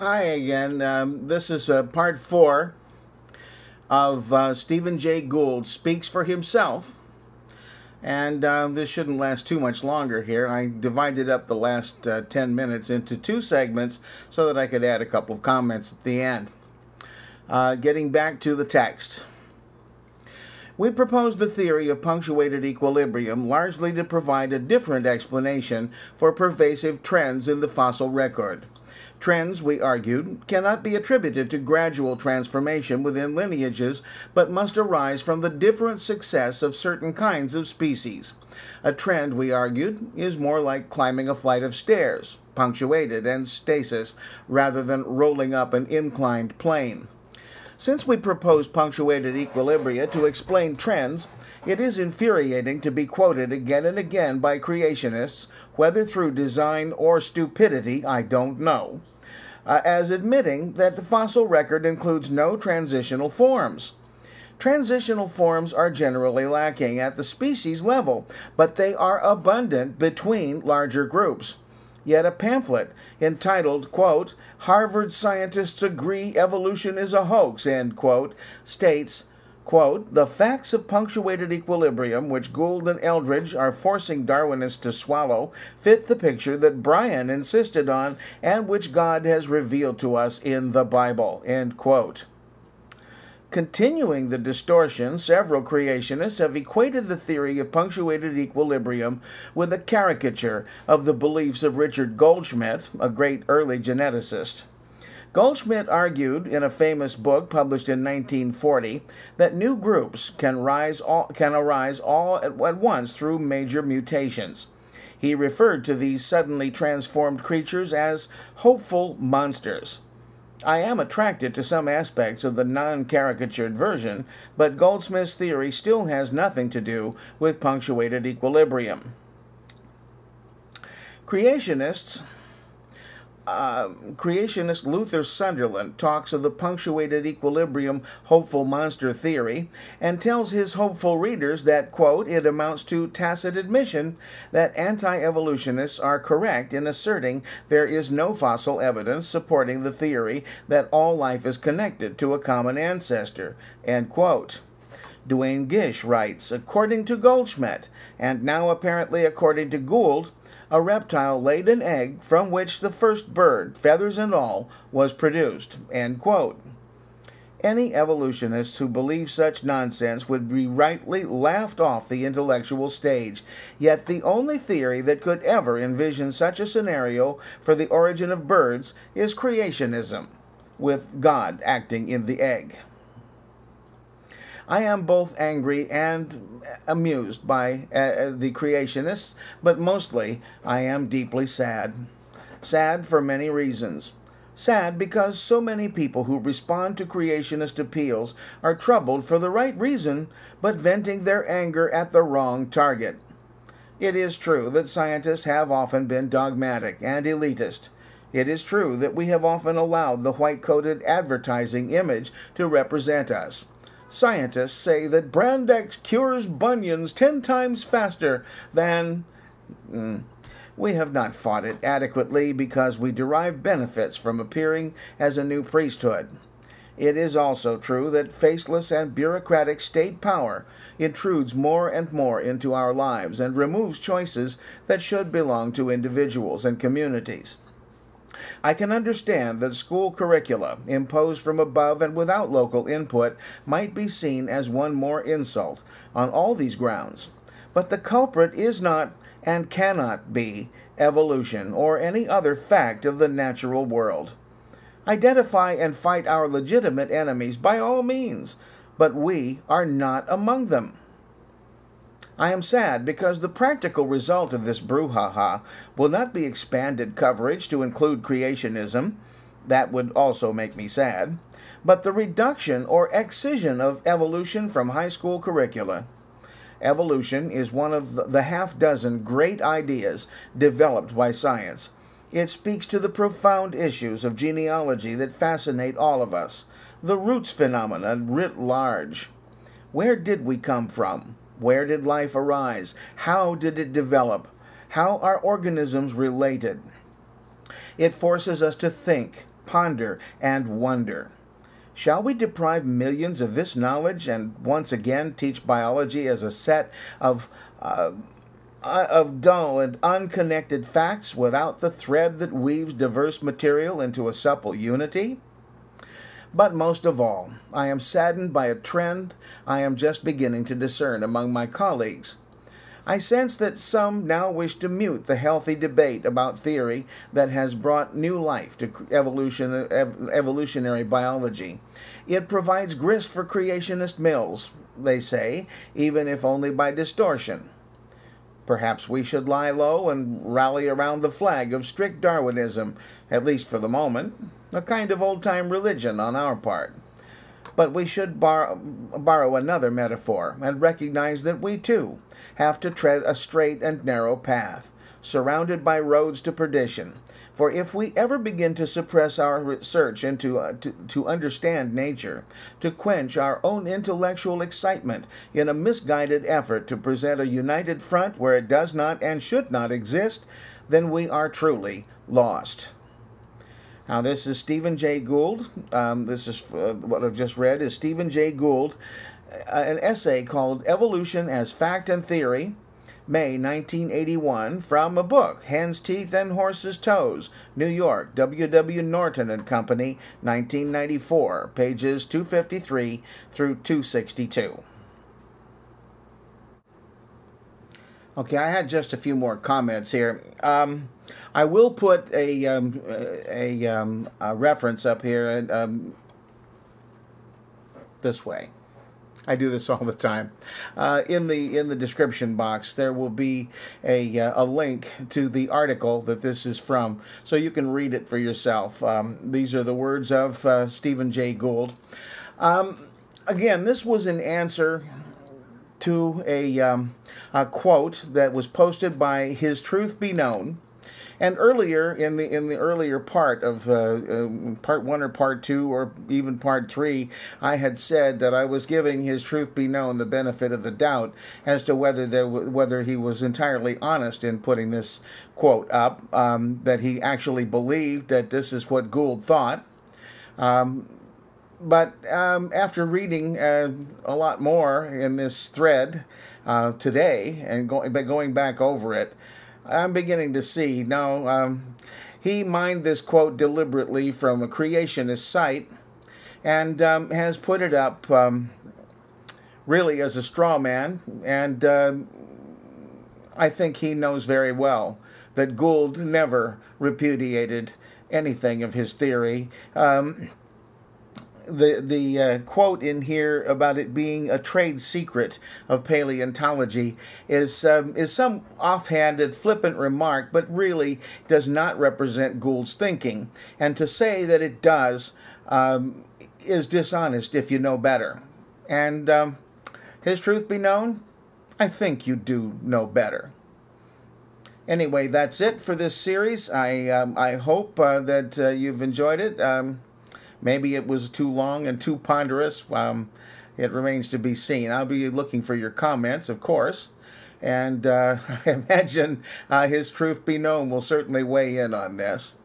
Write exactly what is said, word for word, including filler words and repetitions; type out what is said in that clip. Hi again. Um, this is uh, part four of uh, Stephen Jay Gould Speaks for Himself. And uh, this shouldn't last too much longer here. I divided up the last uh, ten minutes into two segments so that I could add a couple of comments at the end. Uh, getting back to the text. We propose the theory of punctuated equilibrium largely to provide a different explanation for pervasive trends in the fossil record. Trends, we argued, cannot be attributed to gradual transformation within lineages, but must arise from the different success of certain kinds of species. A trend, we argued, is more like climbing a flight of stairs, punctuated and stasis, rather than rolling up an inclined plane. Since we propose punctuated equilibria to explain trends, it is infuriating to be quoted again and again by creationists, whether through design or stupidity, I don't know, uh, as admitting that the fossil record includes no transitional forms. Transitional forms are generally lacking at the species level, but they are abundant between larger groups. Yet a pamphlet entitled, quote, "Harvard Scientists Agree Evolution is a Hoax," end quote, states, quote, "The facts of punctuated equilibrium, which Gould and Eldridge are forcing Darwinists to swallow, fit the picture that Bryan insisted on and which God has revealed to us in the Bible," end quote. Continuing the distortion, several creationists have equated the theory of punctuated equilibrium with a caricature of the beliefs of Richard Goldschmidt, a great early geneticist. Goldschmidt argued in a famous book published in nineteen forty that new groups can, rise all, can arise all at once through major mutations. He referred to these suddenly transformed creatures as hopeful monsters. I am attracted to some aspects of the non-caricatured version, but Goldsmith's theory still has nothing to do with punctuated equilibrium. Creationists, uh, creationist Luther Sunderland talks of the punctuated equilibrium hopeful monster theory and tells his hopeful readers that, quote, "It amounts to tacit admission that anti-evolutionists are correct in asserting there is no fossil evidence supporting the theory that all life is connected to a common ancestor," end quote. Duane Gish writes, "According to Goldschmidt, and now apparently according to Gould, a reptile laid an egg from which the first bird, feathers and all, was produced," end quote. Any evolutionists who believe such nonsense would be rightly laughed off the intellectual stage, yet the only theory that could ever envision such a scenario for the origin of birds is creationism, with God acting in the egg. I am both angry and amused by uh, the creationists, but mostly I am deeply sad. Sad for many reasons. Sad because so many people who respond to creationist appeals are troubled for the right reason, but venting their anger at the wrong target. It is true that scientists have often been dogmatic and elitist. It is true that we have often allowed the white-coated advertising image to represent us. Scientists say that Brandex cures bunions ten times faster than... Mm, we have not fought it adequately because we derive benefits from appearing as a new priesthood. It is also true that faceless and bureaucratic state power intrudes more and more into our lives and removes choices that should belong to individuals and communities. I can understand that school curricula, imposed from above and without local input, might be seen as one more insult on all these grounds. But the culprit is not, and cannot be, evolution or any other fact of the natural world. Identify and fight our legitimate enemies by all means, but we are not among them. I am sad because the practical result of this brouhaha will not be expanded coverage to include creationism. That would also make me sad. But the reduction or excision of evolution from high school curricula. Evolution is one of the half dozen great ideas developed by science. It speaks to the profound issues of genealogy that fascinate all of us, the roots phenomenon writ large. Where did we come from? Where did life arise? How did it develop? How are organisms related? It forces us to think, ponder, and wonder. Shall we deprive millions of this knowledge and once again teach biology as a set of, uh, of dull and unconnected facts without the thread that weaves diverse material into a supple unity? But most of all, I am saddened by a trend I am just beginning to discern among my colleagues. I sense that some now wish to mute the healthy debate about theory that has brought new life to evolution, ev- evolutionary biology. It provides grist for creationist mills, they say, even if only by distortion. Perhaps we should lie low and rally around the flag of strict Darwinism, at least for the moment, a kind of old-time religion on our part. But we should borrow, borrow another metaphor and recognize that we, too, have to tread a straight and narrow path, surrounded by roads to perdition. For if we ever begin to suppress our research into uh, to, to understand nature, to quench our own intellectual excitement in a misguided effort to present a united front where it does not and should not exist, then we are truly lost. Now, this is Stephen Jay Gould. Um, this is uh, what I've just read is Stephen Jay Gould, uh, an essay called Evolution as Fact and Theory, May nineteen eighty-one, from a book, Hen's Teeth and Horses' Toes, New York, W W Norton and Company, nineteen ninety-four, pages two fifty-three through two sixty-two. Okay, I had just a few more comments here. Um, I will put a um, a, um, a reference up here um, this way. I do this all the time. Uh, in the in the description box, there will be a uh, a link to the article that this is from, so you can read it for yourself. Um, these are the words of uh, Stephen Jay Gould. Um, again, this was an answer to a, um, a quote that was posted by His Truth Be Known, and earlier in the in the earlier part of uh, uh, part one or part two or even part three, I had said that I was giving His Truth Be Known the benefit of the doubt as to whether there w whether he was entirely honest in putting this quote up, um, that he actually believed that this is what Gould thought. Um, But um, after reading uh, a lot more in this thread uh, today and go going back over it, I'm beginning to see, no, um, he mined this quote deliberately from a creationist site and um, has put it up um, really as a straw man. And uh, I think he knows very well that Gould never repudiated anything of his theory. Um, The, the uh, quote in here about it being a trade secret of paleontology is, um, is some offhanded, flippant remark, but really does not represent Gould's thinking. And to say that it does um, is dishonest if you know better. And um, His Truth Be Known, I think you do know better. Anyway, that's it for this series. I, um, I hope uh, that uh, you've enjoyed it. Um, Maybe it was too long and too ponderous. Um, it remains to be seen. I'll be looking for your comments, of course. And uh, I imagine uh, His Truth Be Known will certainly weigh in on this.